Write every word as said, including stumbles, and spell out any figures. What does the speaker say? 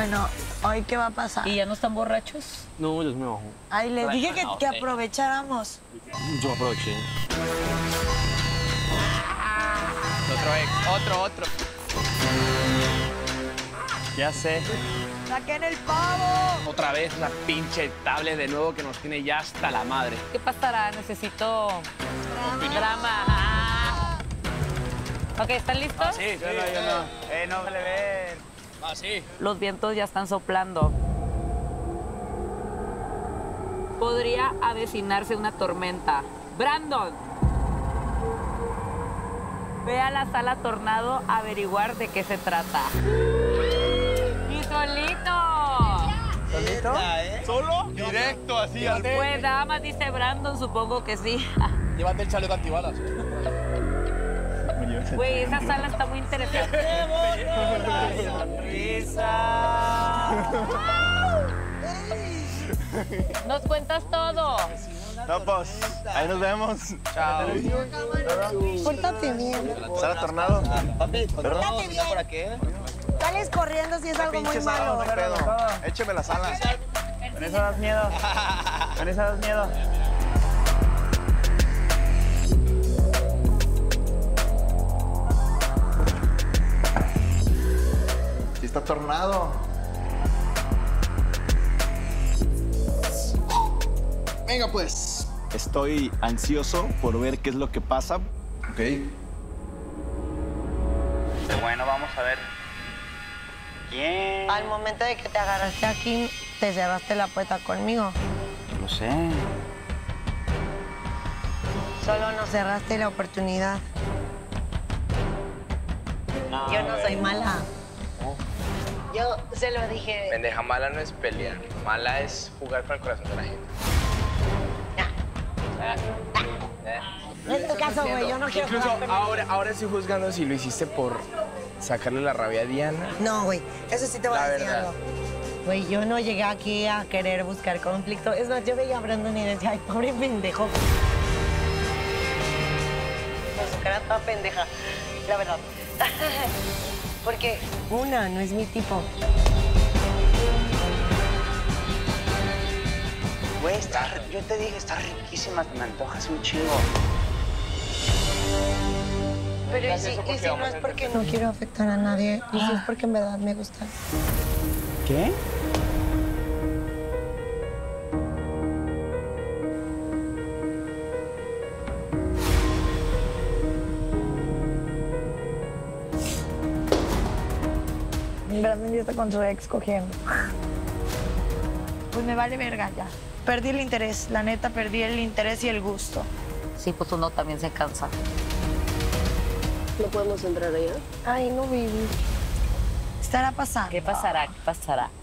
Bueno, ¿hoy qué va a pasar? ¿Y ya no están borrachos? No, yo me bajo. Ay, les dije que, que aprovecháramos. Yo aproveché. Otro ex, otro, otro. Ya sé. ¡Saquen el pavo! Otra vez la pinche tablet de nuevo que nos tiene ya hasta la madre. ¿Qué pasará? Necesito... Drama. Drama. Ok, ¿están listos? Ah, sí, sí, sí, yo no, yo no. Eh, no me le ven. Ah, sí. Los vientos ya están soplando. Podría avecinarse una tormenta. ¡Brandon! Ve a la sala tornado a averiguar de qué se trata. ¡Y solito! ¿Solito? ¿Solo? Directo, así, al medio. Pues nada más dice Brandon, supongo que sí. Llévate el chaleco antibalas. Güey, esa sala está muy interesante. ¡Nos cuentas todo! Topos, ahí nos vemos. Chao. Pórtate bien. ¿Sala tornado? Papi, pórtate bien. Sales corriendo si es algo muy malo. Écheme las alas. Con eso das miedo. Con eso das miedo. Sí está tornado. Venga, pues. Estoy ansioso por ver qué es lo que pasa. Ok. Bueno, vamos a ver. ¿Quién? Al momento de que te agarraste aquí, te cerraste la puerta conmigo. No sé. Solo nos cerraste la oportunidad. No, Yo no soy mala. No. Yo se lo dije. Pendeja, mala no es pelear. Mala es jugar con el corazón de la gente. Eh, eh. No es tu caso, güey, yo no quiero Incluso jugar con ahora, ahora estoy juzgando si lo hiciste por sacarle la rabia a Diana. No, güey, eso sí te voy la a decir verdad. algo. Güey, yo no llegué aquí a querer buscar conflicto. Es más, yo veía a Brandon y decía, ay, pobre pendejo. Con su cara toda pendeja, la verdad. Porque una no es mi tipo. Güey, yo te dije, está riquísima, te me antojas un chingo. Pero y si, y si no es porque no quiero afectar a nadie, y si es porque en verdad me gusta. ¿Qué? Brandon ya está con su ex cogiendo. Pues me vale verga ya. Perdí el interés, la neta, perdí el interés y el gusto. Sí, pues uno también se cansa. ¿No podemos entrar allá? Ay, no, baby. ¿Estará pasando? ¿Qué pasará? ¿Qué pasará?